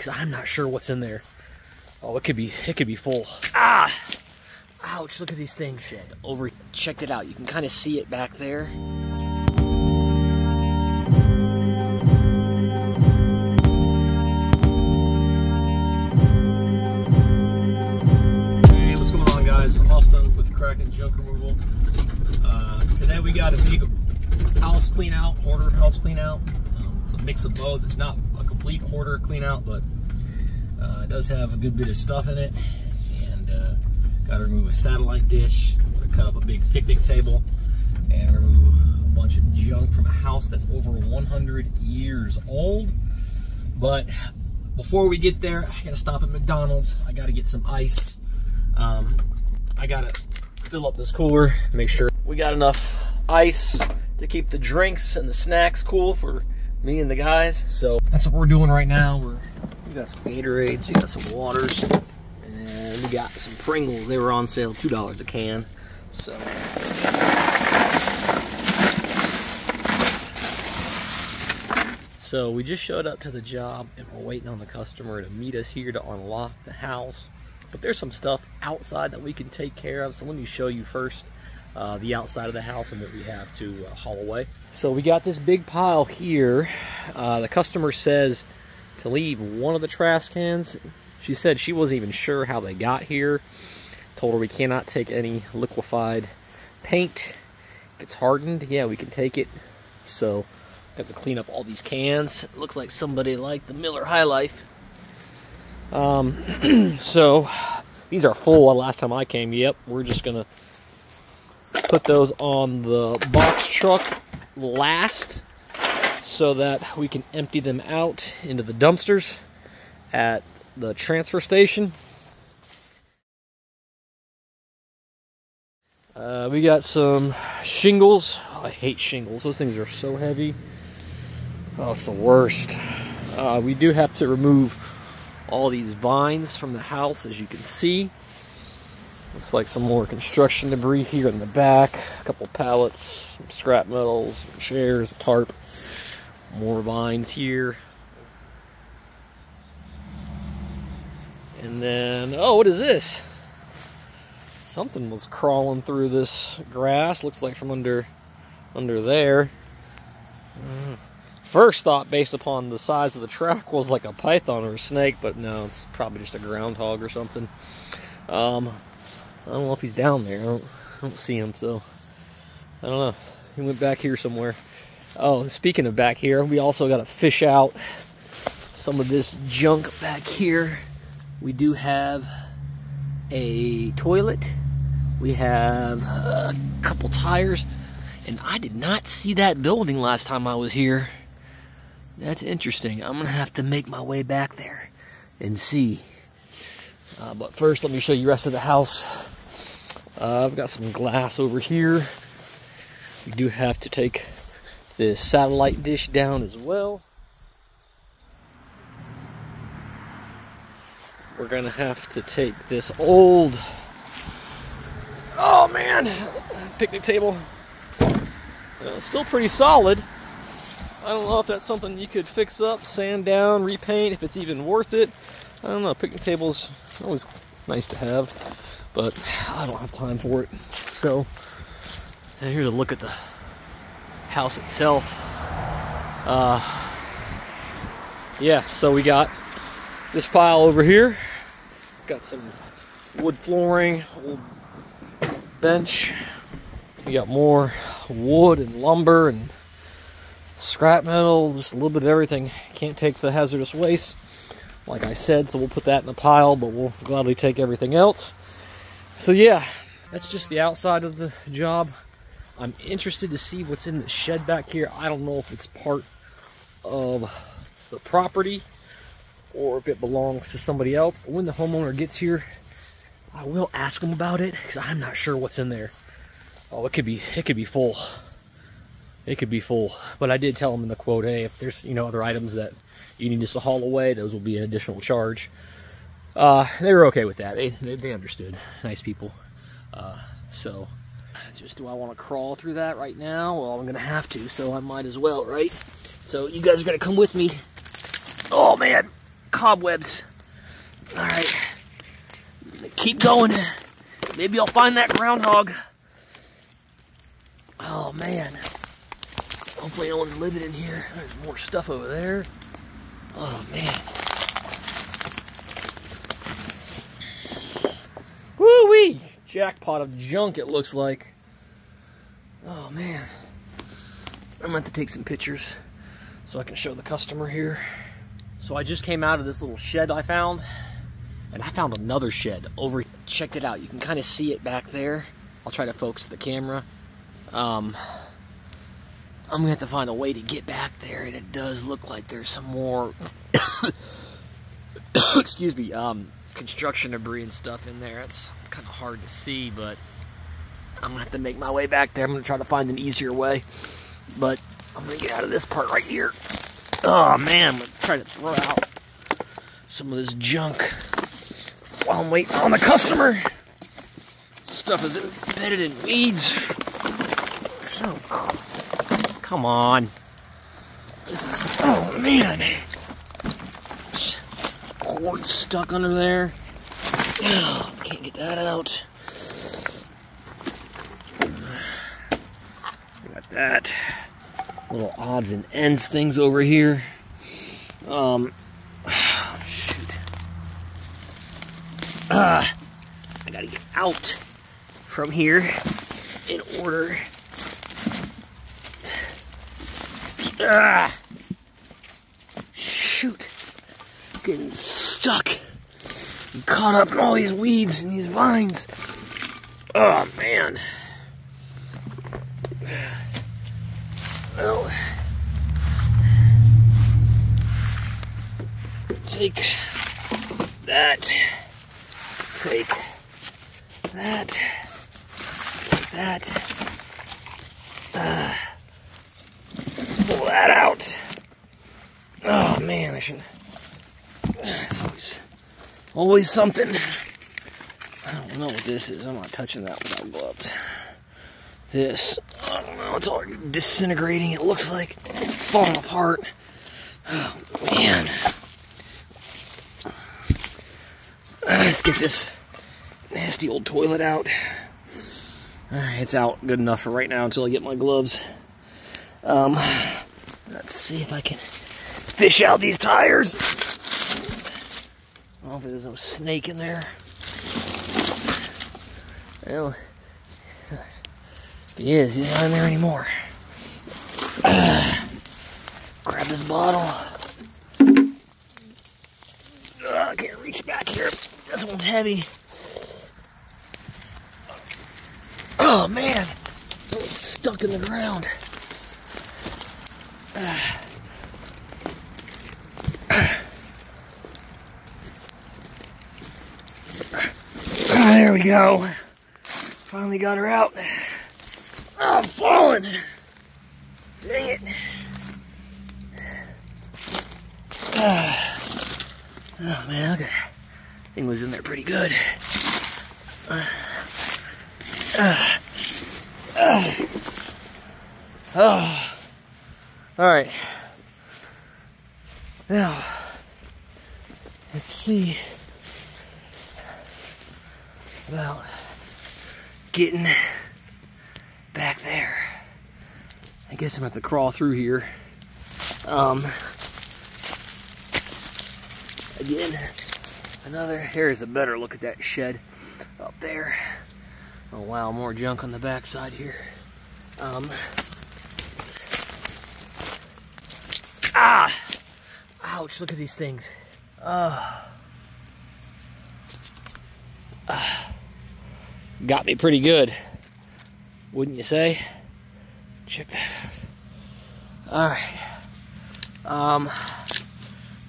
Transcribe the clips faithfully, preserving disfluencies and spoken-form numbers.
because I'm not sure what's in there. Oh, it could be, it could be full. Ah! Ouch, look at these things. Shed over, checked it out. You can kind of see it back there. Hey, what's going on, guys? Austin with Kraken Junk Removal. Uh, today we got a big house clean out, hoarder house clean out. Um, it's a mix of both. It's not a complete hoarder clean out, but uh, it does have a good bit of stuff in it. And uh, gotta remove a satellite dish, gotta cut up a big picnic table, and remove a bunch of junk from a house that's over one hundred years old. But before we get there, I gotta stop at McDonald's. I gotta get some ice. Um, I gotta fill up this cooler, make sure we got enough ice to keep the drinks and the snacks cool for me and the guys. So that's what we're doing right now. We're, we got some Gatorades, we got some waters, and we got some Pringles. They were on sale, two dollars a can. So So we just showed up to the job and we're waiting on the customer to meet us here to unlock the house. But there's some stuff outside that we can take care of. So let me show you first uh, the outside of the house and what we have to uh, haul away. So we got this big pile here. Uh, the customer says to leave one of the trash cans. She said she wasn't even sure how they got here. Told her we cannot take any liquefied paint. If it's hardened, yeah, we can take it. So have to clean up all these cans. It looks like somebody liked the Miller High Life. Um, so these are full. Last time I came, yep, we're just gonna put those on the box truck last so that we can empty them out into the dumpsters at the transfer station. Uh, we got some shingles. Oh, I hate shingles. Those things are so heavy. Oh, it's the worst. Uh, we do have to remove all these vines from the house, as you can see. Looks like some more construction debris here in the back. A couple pallets, some scrap metals, some chairs, a tarp, more vines here. And then, oh, what is this? Something was crawling through this grass. Looks like from under, under there. Mm. First thought, based upon the size of the track, was like a python or a snake, but no, it's probably just a groundhog or something. Um, I don't know if he's down there. I don't, I don't see him, so I don't know. He went back here somewhere. Oh, speaking of back here, we also got to fish out some of this junk back here. We do have a toilet. We have a couple tires, and I did not see that building last time I was here. That's interesting. I'm gonna have to make my way back there and see. Uh, but first, let me show you the rest of the house. Uh, I've got some glass over here. We do have to take this satellite dish down as well. We're gonna have to take this old, oh man, picnic table. Uh, still pretty solid. I don't know if that's something you could fix up, sand down, repaint, if it's even worth it. I don't know, picnic tables always nice to have, but I don't have time for it. So, and here's a look at the house itself. Uh, yeah, so we got this pile over here. Got some wood flooring, old bench. We got more wood and lumber and scrap metal, just a little bit of everything. Can't take the hazardous waste, like I said, so we'll put that in the pile, but we'll gladly take everything else. So yeah, that's just the outside of the job. I'm interested to see what's in the shed back here. I don't know if it's part of the property or if it belongs to somebody else. But when the homeowner gets here, I will ask him about it, because I'm not sure what's in there. Oh, it could be, it could be full. It could be full, but I did tell them in the quote, hey, if there's, you know, other items that you need us to haul away, those will be an additional charge. Uh, they were okay with that. They, they, they understood. Nice people. Uh, so, just do I want to crawl through that right now? Well, I'm going to have to, so I might as well, right? So, you guys are going to come with me. Oh, man. cobwebs. All right, keep going. Maybe I'll find that groundhog. Oh man, hopefully no one's living in here. There's more stuff over there. Oh man. Woo-wee! Jackpot of junk, it looks like. Oh man. I'm gonna have to take some pictures so I can show the customer here. So I just came out of this little shed I found, and I found another shed over here. Check it out. You can kind of see it back there. I'll try to focus the camera. Um, I'm gonna have to find a way to get back there, and it does look like there's some more excuse me, um, construction debris and stuff in there. It's, it's kind of hard to see, but I'm gonna have to make my way back there. I'm gonna try to find an easier way, but I'm gonna get out of this part right here. Oh man, I'm gonna try to throw out some of this junk while I'm waiting on the customer. Stuff is embedded in weeds. So, come on. This is, oh man. Cord stuck under there. Oh, can't get that out. Got that. Little odds and ends things over here. Um, oh, shoot. Ah, I gotta get out from here in order. Ah, shoot. Getting stuck. I'm caught up in all these weeds and these vines. Oh man. Well, take that. Take that. Take that. Uh, pull that out. Oh man, I should. It's always, always something. I don't know what this is. I'm not touching that without gloves. This, I don't know. It's all disintegrating. It looks like it's falling apart. Oh man. Uh, let's get this nasty old toilet out. All right, it's out. Good enough for right now until I get my gloves. Um, let's see if I can fish out these tires. I don't know if there's no snake in there. Well, if he is, he's not in there anymore. Uh, grab this bottle. Uh, I can't reach back here. This one's heavy. Oh man, it's stuck in the ground. Uh, uh, there we go. Finally got her out. Oh, I'm falling. Dang it. Uh, oh man, look at that. Thing was in there pretty good. Uh, uh, uh, oh. All right, now, let's see about getting back there. I guess I'm gonna have to crawl through here. Um, again, another, here's a better look at that shed up there. Oh wow, more junk on the backside here. Um. Ah! Ouch, look at these things. Uh, uh, got me pretty good, wouldn't you say? Check that out. Alright. Um,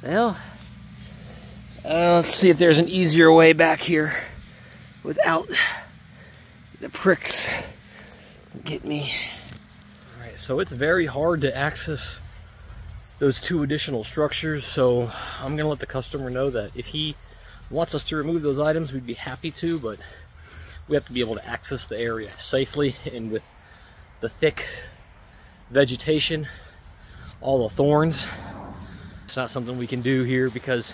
well, uh, let's see if there's an easier way back here without the pricks get me. Alright, so it's very hard to access those two additional structures, so I'm gonna let the customer know that if he wants us to remove those items, we'd be happy to, but we have to be able to access the area safely, and with the thick vegetation, all the thorns, It's not something we can do here because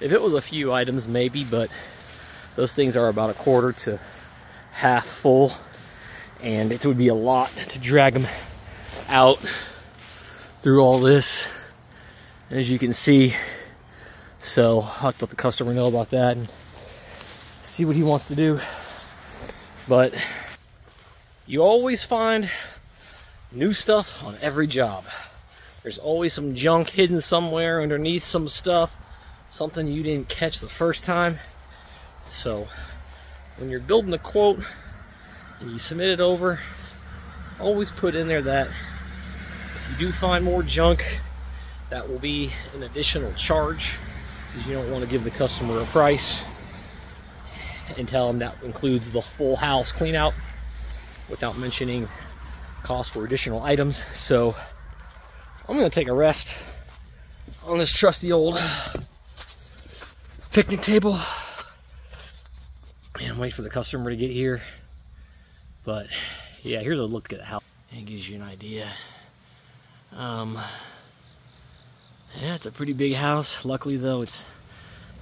if it was a few items maybe, but those things are about a quarter to half full, and it would be a lot to drag them out through all this, as you can see. So I'll have to let the customer know about that and see what he wants to do. But you always find new stuff on every job. There's always some junk hidden somewhere underneath some stuff, something you didn't catch the first time. So when you're building a quote and you submit it over, always put in there that if you do find more junk, that will be an additional charge, because you don't want to give the customer a price and tell them that includes the full house clean out without mentioning cost for additional items. So I'm going to take a rest on this trusty old picnic table and wait for the customer to get here. But yeah, here's a look at the house. It gives you an idea. Um, yeah, it's a pretty big house. Luckily though, it's,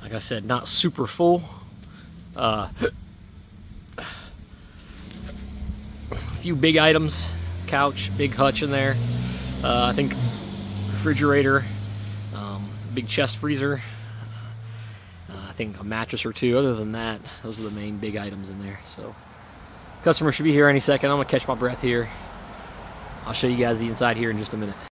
like I said, not super full. Uh, a few big items, couch, big hutch in there. Uh, I think refrigerator, um, big chest freezer. Uh, I think a mattress or two. Other than that, those are the main big items in there. So customer should be here any second. I'm gonna catch my breath here. I'll show you guys the inside here in just a minute.